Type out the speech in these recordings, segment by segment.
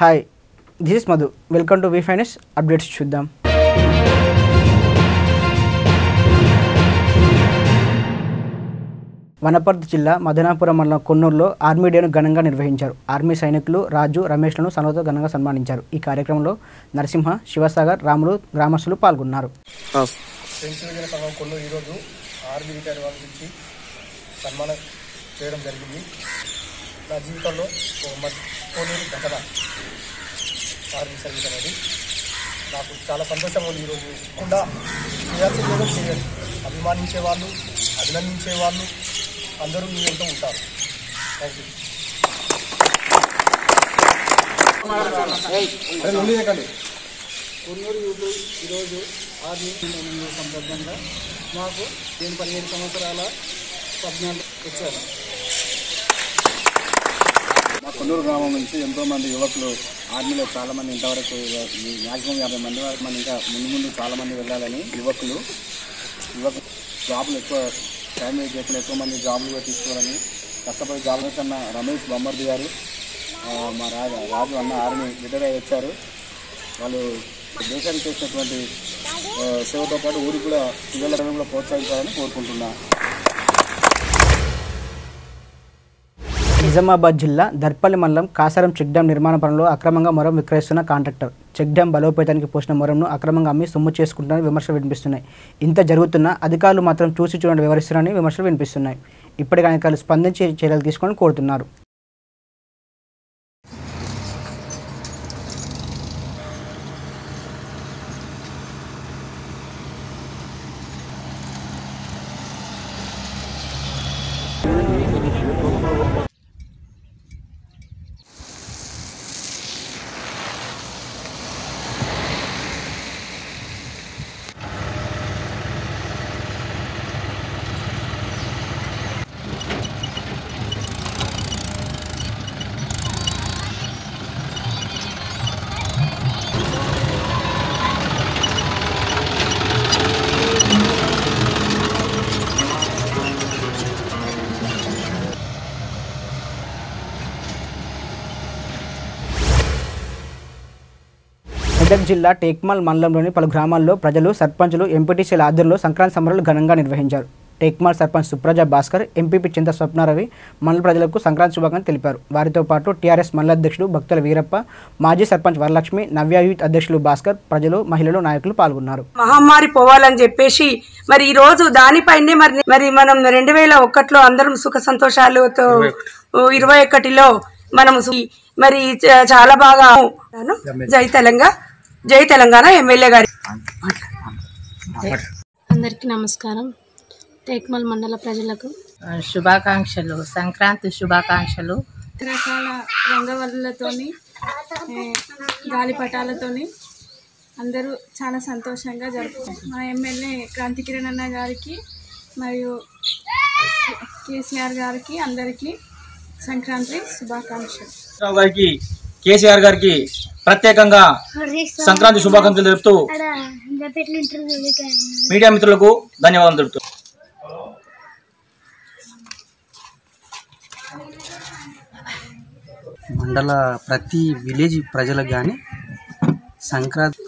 High this Madhu welcome to V finance updates चूद्दाम। వనపర్తి జిల్లా మదనాపురం మండలం కొన్నూరులో ఆర్మీ డేను ఘనంగా నిర్వహించారు। ఆర్మీ సైనికులు రాజు రమేష్లను సన్మానంతో ఘనంగా సన్మానించారు। ఈ కార్యక్రమంలో నరసింహ శివసాగర్ రాములు గ్రామస్తులు పాల్గొన్నారు। आर्मी सर्वीस अभी चाल सतोष चेयर अभिमाने वालू अभिनंदे वालू अंदर नींत उठा कोई आर्मी सदर्भंग दिन 17 संवसाल पदना कोन्नूर ग्राम एंतो मंदी युवक आर्मी चाला मंदी इंतवरकु मैक्सिमम 50 मंदी वरकु मन इंका मुंदु मुंदु चाला मंदी वेल्लालनि युवक जॉब्लु एक्कुव टाइम वेस्ट चेयकुंडा एक्कुव मंदी जॉब्लु कूडा तीसुकोवाలని कष्टपडि जॉब्लु कन्न रमेश बम्मर्दी गारु मा राजु अन्न आर्मी रिटैर अय्यि वच्चारु वाळ्ळु देशानिकि चेसिनटुवंटि सेवतो पाटु ऊरिकि कूडा पिल्ललनु कूडा प्रोत्साहिंचाలని कोरुकुंటున్నాను। నిజామాబాద్ జిల్లా దర్పల్లి మండలం కాసారం చెక్ డ్యాం నిర్మాణ పనుల్లో అక్రమంగా మొరం విక్రయిస్తున్న కాంట్రాక్టర్ చెక్ డ్యాం బలోపేతానికి పోసిన మొరంను అక్రమంగా అమ్మి సొమ్ము చేసుకుంటున్నారని విమర్శలు వినిపిస్తున్నాయి। ఇంత జరుగుతున్నా అధికారులు మాత్రం చూసి చూడని వివరిస్తున్నారని విమర్శలు వినిపిస్తున్నాయి। ఇప్పటికైనా అధికారులు స్పందించి చర్యలు తీసుకోవాలని కోరుతున్నారు। మెదక్ జిల్లా టేక్మాల్ మండలంలోని పలు గ్రామాల్లో ప్రజలు సర్పంచులు ఎంపీటీసీల ఆధ్వర్యంలో సంక్రాంతి సంబరాలు ఘనంగా నిర్వహించారు। టేక్మాల్ సర్పంచ్ సుప్రజ భాస్కర్, ఎంపీపీ చింత స్వప్నారవి మండల ప్రజలకు సంక్రాంతి శుభాకాంక్షలు తెలిపారు। వారితో పాటు టీఆర్ఎస్ మండల అధ్యక్షుడు భక్తుల వీరప్ప, మాజీ సర్పంచ్ వరలక్ష్మి, నవ్య యూత్ అధ్యక్షులు భాస్కర్, ప్రజలు, మహిళలు, నాయకులు పాల్గొన్నారు। మహమ్మారి పోవాలని చెప్పేసి మరి ఈ రోజు దానిపైనే మరి మనం 2001లో అందరం సుఖ సంతోషాలతో 21లో మనం మరి చాలా బాగా జై తెలంగాణ, జై తెలంగాణ ఎమ్మెల్యే గారి అందరికీ నమస్కారం। టేక్మల్ మండల ప్రజలకు శుభాకాంక్షలు, సంక్రాంతి శుభాకాంక్షలు। రకరకాల రంగవల్లులతోని గాలిపటాలతోని అందరూ చాలా సంతోషంగా జరుపుకుంటారు। మా ఎమ్మెల్యే క్రాంతి కిరణ్ అన్న గారికి మరియు కేసీఆర్ గారికి అందరికీ సంక్రాంతి శుభాకాంక్షలు। కేసీఆర్ గారికి ప్రత్యేకంగా సంక్రాంతి శుభాకాంక్షలు తెలుపుతూ మీడియా మిత్రులకు ధన్యవాదాలు తెలుపుతూ మండల ప్రతి విలేజ్ ప్రజలకు కానీ సంక్రాంతి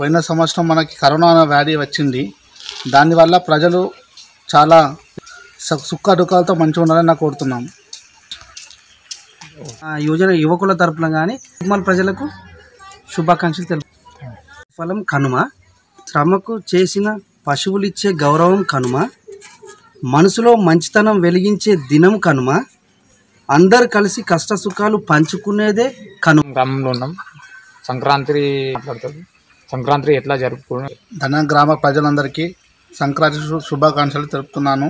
పోయిన సంవత్సరం మనకి కరోనా వ్యాధి వచ్చింది, దానివల్ల ప్రజలు చాలా సుఖ దుఃఖాలతో మంచిగా ఉండాలని నాకు కోరుతున్నాము। యువజన యువకుల తరపున కానీ మన ప్రజలకు శుభాకాంక్షలు తెలుపు। ఫలం కనుమ, శ్రమకు చేసిన పశువులు ఇచ్చే గౌరవం కనుమ, మనసులో మంచితనం వెలిగించే దినం కనుమ, అందరు కలిసి కష్ట సుఖాలు పంచుకునేదే కనుమ। గ్రామంలో ఉన్నాం, సంక్రాంతి మాట్లాడుతుంది, సంక్రాంతి ఎట్లా జరుపుకున్నాం ధన గ్రామ ప్రజలందరికీ సంక్రాంతి శుభాకాంక్షలు తెలుపుతున్నాను।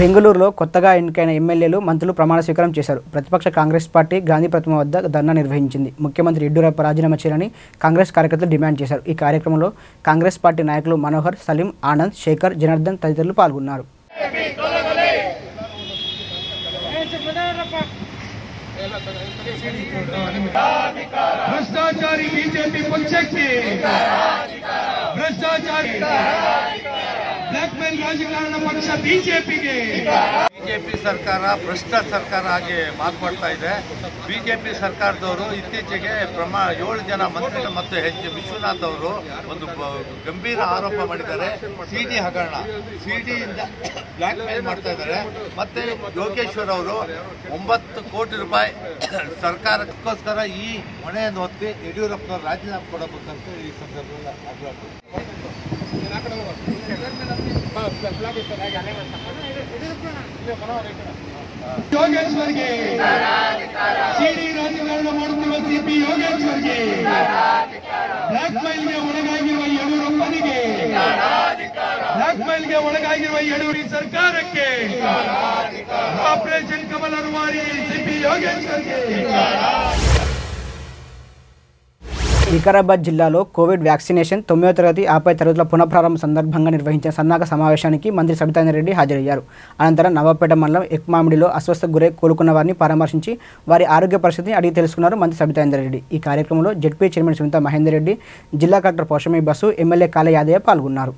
బెంగళూరులో కొత్తగా ఎన్నికైన ఎమ్మెల్యేలు, మంత్రులు ప్రమాణ స్వీకారం చేశారు। ప్రతిపక్ష కాంగ్రెస్ పార్టీ గాంధీ ప్రతిమ వద్ద ధర్నా నిర్వహించింది। ముఖ్యమంత్రి యెడ్యూరప్ప రాజీనామా చేయాలని కాంగ్రెస్ కార్యకర్తలు డిమాండ్ చేశారు। ఈ కార్యక్రమంలో కాంగ్రెస్ పార్టీ నాయకులు మనోహర్, సలీం, ఆనంద్, శేఖర్, జనార్దన్ తదితరులు పాల్గొన్నారు। ರಾಜಕಾರಣ ಪಕ್ಷ ಬಿಜೆಪಿಗೆ ಬಿಜೆಪಿ ಸರ್ಕಾರ ಭ್ರಷ್ಟ ಸರ್ಕಾರ ಆಗಿ ಮಾರ್ಪಡ್ತಾ ಇದೆ. ಬಿಜೆಪಿ ಸರ್ಕಾರದವರು ಇತ್ತೀಚೆಗೆ 7 ಜನ ಮಂತ್ರಿಗಳು ಮತ್ತು ಹೆಚ್ ವಿಶ್ವನಾಥ್ ಅವರು ಒಂದು ಗಂಭೀರ ಆರೋಪ ಮಾಡಿದ್ದಾರೆ. ಸಿಡಿ ಹಗರಣ, ಸಿಡಿಯಿಂದ ಬ್ಲ್ಯಾಕ್ ಮೇಲ್ ಮಾಡ್ತಾ ಇದ್ದಾರೆ. ಮತ್ತೆ ಯೋಗೇಶ್ವರ್ ಅವರು 9 ಕೋಟಿ ರೂಪಾಯಿ ಸರ್ಕಾರಕ್ಕೋಸ್ಕರ ಈ ಹೊಣೆಯನ್ನು ಹೊತ್ತಿ ಯಡಿಯೂರಪ್ಪನವರು ರಾಜೀನಾಮೆ ಕೊಡಬೇಕಂತ ಈ ಸಂದರ್ಭದಲ್ಲಿ ಆಗ್ರಹ योगेश्वर के सीडी राजकारण सीपी योगेश्वर के ब्लैकमेल यडियूरप्पनिगे ब्लैकमेल यडियूरी सरकार के ऑपरेशन कमल रुवारी सीपी योगेश्वर के వికారాబాద్ జిల్లాలో కోవిడ్ వ్యాక్సినేషన్ 9వ తరగతి 50వ తరగతుల పునఃప్రారంభ సందర్భంగా నిర్వహించిన సన్నాహక సమావేశానికి మంత్రి సబితారెడ్డి హాజరయ్యారు. అనంతరం నవాపేట మండలం ఎక్మామిడిలో అస్వస్థకు గురై కోలుకున్న వారిని పరామర్శించి వారి ఆరోగ్య పరిస్థితిని అడిగి తెలుసుకున్నారు మంత్రి సబితారెడ్డి. ఈ కార్యక్రమంలో జెడ్పీ చైర్మన్ సునీతా మహేందర్ రెడ్డి, జిల్లా కలెక్టర్ పోషమి బసు, ఎమ్మెల్యే కాలే యాదయ్య పాల్గొన్నారు.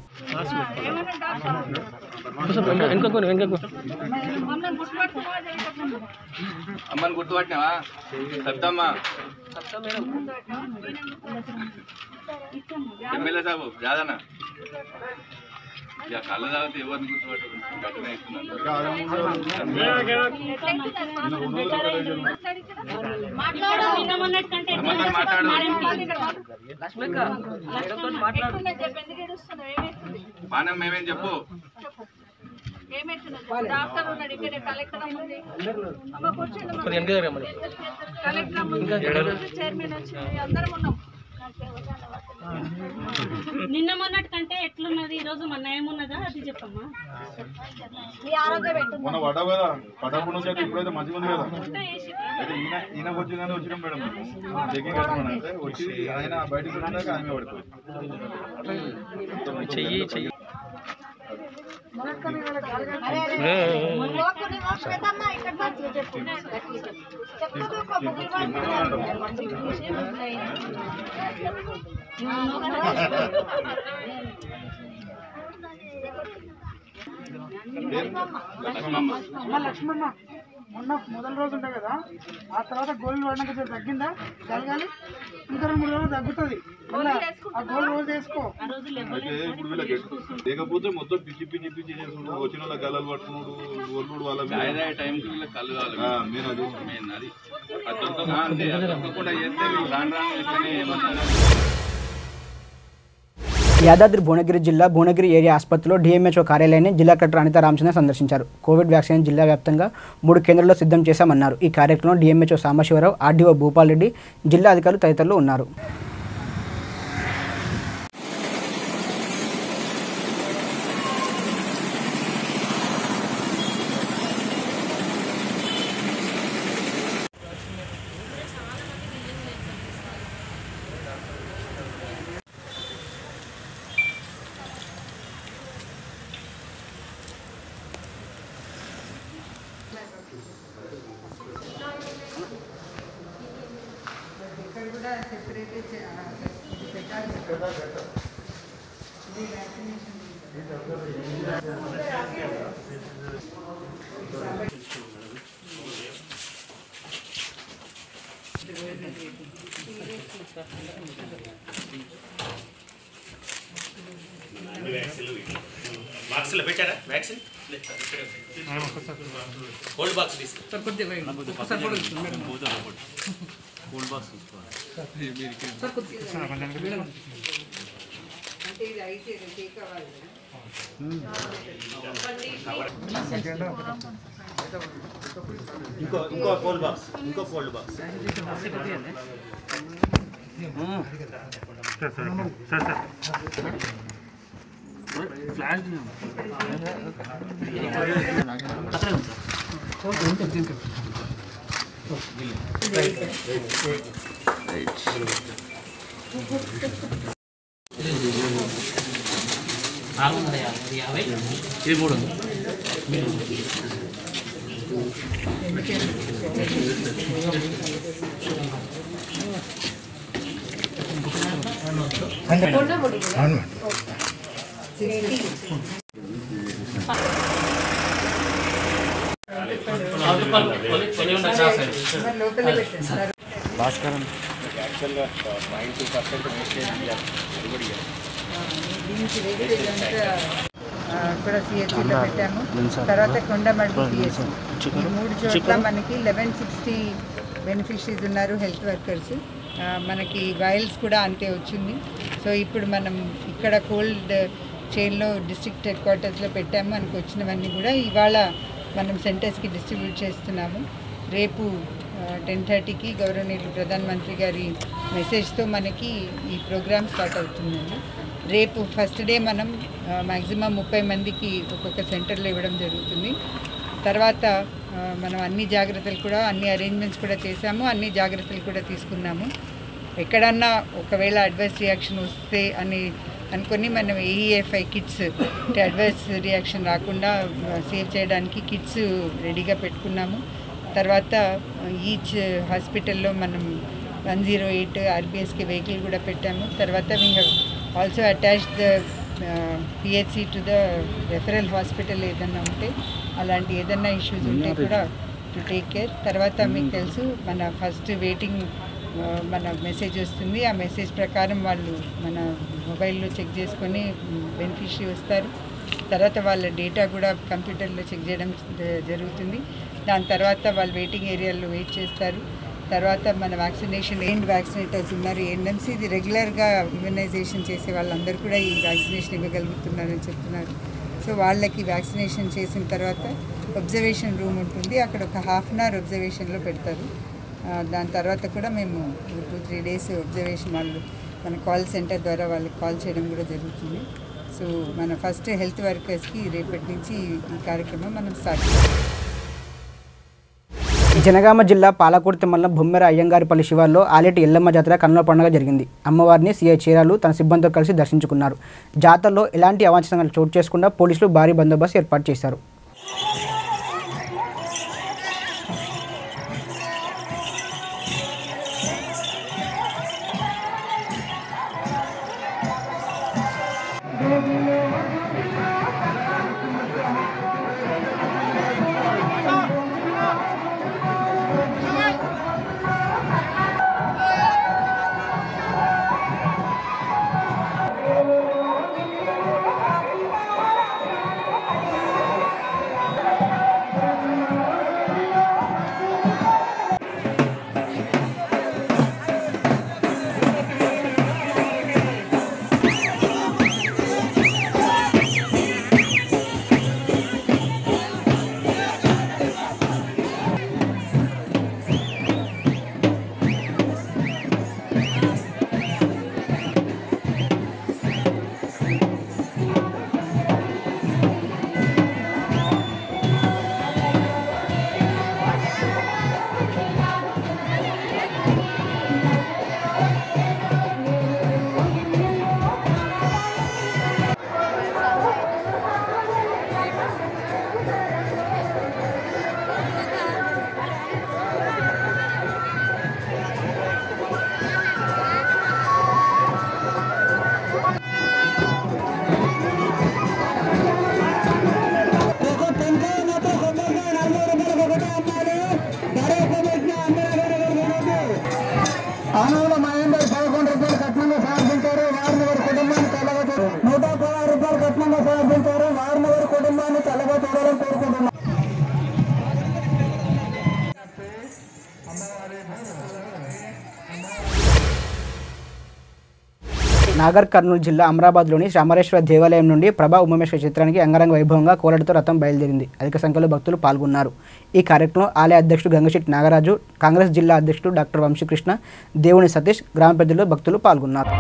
ఎమ్మెల్యే సాబు యాదనా కళ్ళ తాగితే ఎవరిని గుర్తుపట్టుకున్నాను బాగా. మేమేం చెప్పు నిన్న మొన్నటి కంటే ఎట్లున్నది, ఈ రోజు మొన్న ఏమున్నదా అది చెప్పమ్మా. లక్ష్మమ్మ మొన్న మొదటి రోజు ఉంటాయి కదా, ఆ తర్వాత గోళ్ళు వాడినాక తగ్గిందా? జరగాలి, ఇంకా 2-3 రోజులు తగ్గుతుంది. లేకపోతే మొత్తం పిచ్చి పిచ్చి పిచ్చి చేసుకుంటూ వచ్చిన వాళ్ళ గల్లలు పట్టుకున్నాడు, గోల్డు వాళ్ళ టైంకి వీళ్ళకి కళ్ళు కావాలి. యాదాద్రి భువనగిరి జిల్లా భువనగిరి ఏరియా ఆసుపత్రిలో DMHO కార్యాలయాన్ని జిల్లా కలెక్టర్ అనితా రామచంద్ర సందర్శించారు. కోవిడ్ వ్యాక్సిన్ జిల్లా వ్యాప్తంగా 3 కేంద్రాల్లో సిద్ధం చేశామన్నారు. ఈ కార్యక్రమంలో DMHO సాంబశివరావు, RDO భూపాల్ రెడ్డి, జిల్లా అధికారులు తదితరులు ఉన్నారు. तरह मन की 1160 बेनिफिशरीज उన్నారు हेल्थ वर्कर्स मन की वाइल्स अंत वे सो इप्पुडु मनम इक्कड़ cold chain district head quarters मन इवा मन सेंटर्स की डिस्ट्रिब्यूट रेपु 10:30 की गवर्नर प्रधानमंत्री गारी मेसेज तो मन की प्रोग्राम स्टार्ट रेप फस्ट डे मन मैक्सिमम 30 मंदी की सेंटर जरूर तर्वात मन अन्नी जाग्रतलु अन्नी अरेंजमेंट्स अन्नी जाग्रतलु एक्कडन्ना अडवर्स रियाक्षन वस्ते अनि అనుకొని మనం AEFI కిట్స్ అడ్వర్స్ రియాక్షన్ రాకుండా సేవ్ చేయడానికి కిట్స్ రెడీగా పెట్టుకున్నాము తర్వాత ఈచ్ హాస్పిటల్లో మనం 108 RBS కి వెహికల్ కూడా పెట్టాము తర్వాత we have also attached the PHC to the referral hospital ఏదైనా ఉంటే అలాంటి ఏదైనా ఇష్యూస్ ఉంటే కూడా టు టేక్ కేర్ తర్వాత మీకు తెలుసు మన ఫస్ట్ వెయిటింగ్ మన మెసేజ్ వస్తుంది ఆ మెసేజ్ ప్రకారం వాళ్ళు మన మొబైల్లో చెక్ చేసుకొని బెనిఫిషియరీ వస్తారు తర్వాత వాళ్ళ డేటా కూడా కంప్యూటర్లో చెక్ చేయడం జరుగుతుంది దాని తర్వాత వాళ్ళు వెయిటింగ్ ఏరియాలో వెయిట్ చేస్తారు తర్వాత మన వ్యాక్సినేషన్ ఎండ్ వ్యాక్సినేటర్స్ ఉన్నారు NMC ది రెగ్యులర్ గా ఇమ్యునైజేషన్ చేసే వాళ్ళందరూ కూడా ఈ వ్యాక్సినేషన్ ఇవ్వగలుగుతున్నారని చెప్తున్నారు సో వాళ్ళకి వ్యాక్సినేషన్ చేసిన తర్వాత అబ్జర్వేషన్ రూమ్ ఉంటుంది అక్కడ ఒక హాఫ్ అన్ అవర్ అబ్జర్వేషన్ లో పెడతారు దాని తర్వాత కూడా మేము 2-3 డేస్ అబ్జర్వేషన్ వాళ్ళు మన కాల్ సెంటర్ ద్వారా వాళ్ళకి కాల్ చేయడం కూడా జరుగుతుంది సో మన ఫస్ట్ హెల్త్ వర్కర్స్కి రేపటి నుంచి ఈ కార్యక్రమం మనం స్టార్ట్ చేస్తాం జనగామ జిల్లా పాలకుర్తి మండలం బొమ్మెర అయ్యంగారిపల్లి శివార్లో ఆలేటి ఎల్లమ్మ జాతర కన్నుల పండుగ జరిగింది అమ్మవారిని సీఐ చీరాలు తన సిబ్బందితో కలిసి దర్శించుకున్నారు జాతరలో ఎలాంటి అవాంఛనీయాలు చోటు చేసుకున్నా పోలీసులు భారీ బందోబస్తు ఏర్పాటు చేశారు నాగర్ కర్నూలు జిల్లా అమరాబాద్లోని రామరేశ్వర దేవాలయం నుండి ప్రభా ఉమామేశ్వర చిత్రానికి అంగరంగ వైభవంగా కోలాటతో రథం బయలుదేరింది అధిక సంఖ్యలో భక్తులు పాల్గొన్నారు ఈ కార్యక్రమంలో ఆలయ అధ్యక్షుడు గంగశెట్టి నాగరాజు కాంగ్రెస్ జిల్లా అధ్యక్షుడు డాక్టర్ వంశీకృష్ణ దేవుని సతీష్ గ్రామ పెద్దలు భక్తులు పాల్గొన్నారు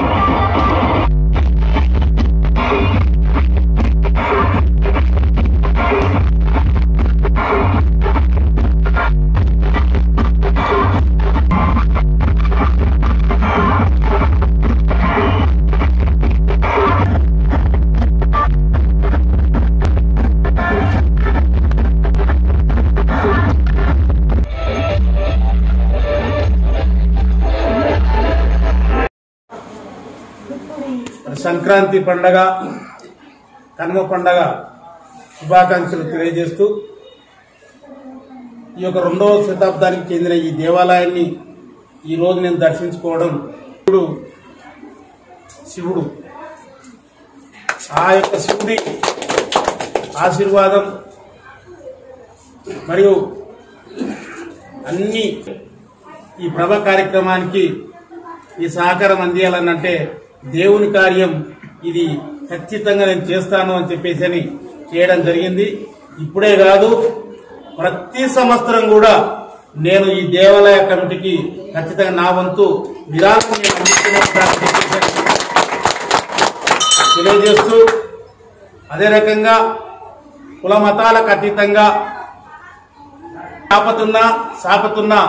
సంక్రాంతి పండుగ కనుమ పండుగ శుభాకాంక్షలు తెలియజేస్తూ ఈ యొక్క రెండవ శతాబ్దానికి చెందిన ఈ దేవాలయాన్ని ఈరోజు నేను దర్శించుకోవడం ఇప్పుడు శివుడు ఆ యొక్క శివుడి ఆశీర్వాదం మరియు అన్ని ఈ ప్రభ కార్యక్రమానికి ఈ సహకారం అందియాలన్నంటే దేవుని కార్యం ఇది ఖచ్చితంగా నేను చేస్తాను అని చెప్పేసి అని చేయడం జరిగింది. ఇప్పుడే కాదు ప్రతి సంవత్సరం కూడా నేను ఈ దేవాలయ కమిటీకి ఖచ్చితంగా నా వంతు విరాళం నేను అందిస్తున్నానని తెలియజేస్తూ అదే రకంగా కుల మతాలకు అతీతంగా శాపతున్నా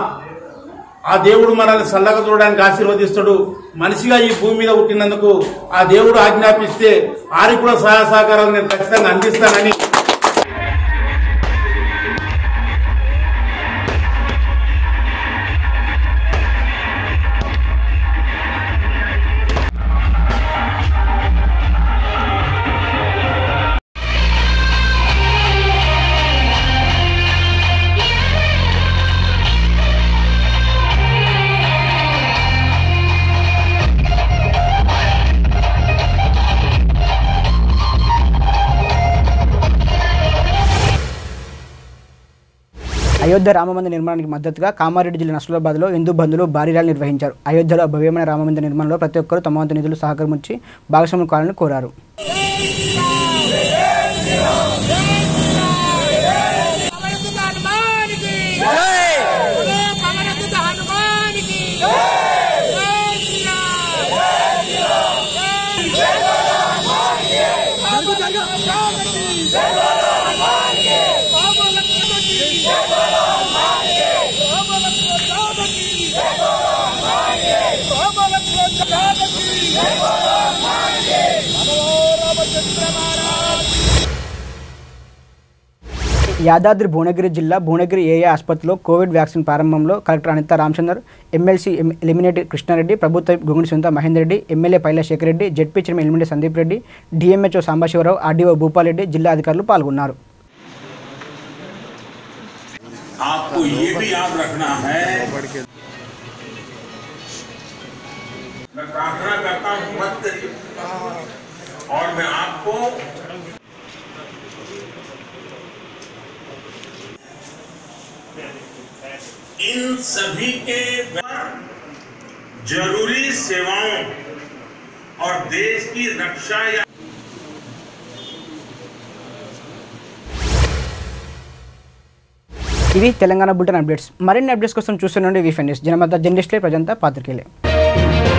ఆ దేవుడు మనల్ని చల్లగా చూడడానికి ఆశీర్వదిస్తాడు. మనిషిగా ఈ భూమి మీద పుట్టినందుకు ఆ దేవుడు ఆజ్ఞాపిస్తే వారికి కూడా సహాయ సహకారాలు నేను ఖచ్చితంగా అందిస్తానని అయోధ్య రామమందిర నిర్మాణానికి మద్దతుగా కామారెడ్డి జిల్లా నసలాబాద్లో హిందూ బంధువులు భారీ ర్యాలీ నిర్వహించారు. అయోధ్యలో భవ్యమైన రామమందిర నిర్మాణంలో ప్రతి ఒక్కరూ తమ వంతు నిధులు సహకరించి భాగస్వామ్యం కావాలని కోరారు. యాదాద్రి భువనగిరి జిల్లా భువనగిరి ఏఏ ఆసుపత్రిలో కోవిడ్ వ్యాక్సిన్ ప్రారంభంలో కలెక్టర్ అనిత రామచందర్, ఎమ్మెల్సీ ఎలిమినేట్ కృష్ణారెడ్డి, ప్రభుత్వ గుగుని సుంత Mahender Reddy, MLA Paila Shekar Reddy, ZP chairman Elimineti Sandeep Reddy, DMHO Sambasivarao, RDO Bhupal Reddy, జిల్లా అధికారులు పాల్గొన్నారు. इन सभी के जरूरी सेवाओं और देश की रक्षा या इवी तेलंगाना बुलेटिन अपडेट्स मरीन अपडेट्स कोसम चूस्तुंडंడి वी ఫ్రెండ్స్ జనమత జర్నలిస్టులే ప్రజంతా పాత్రికేయులే.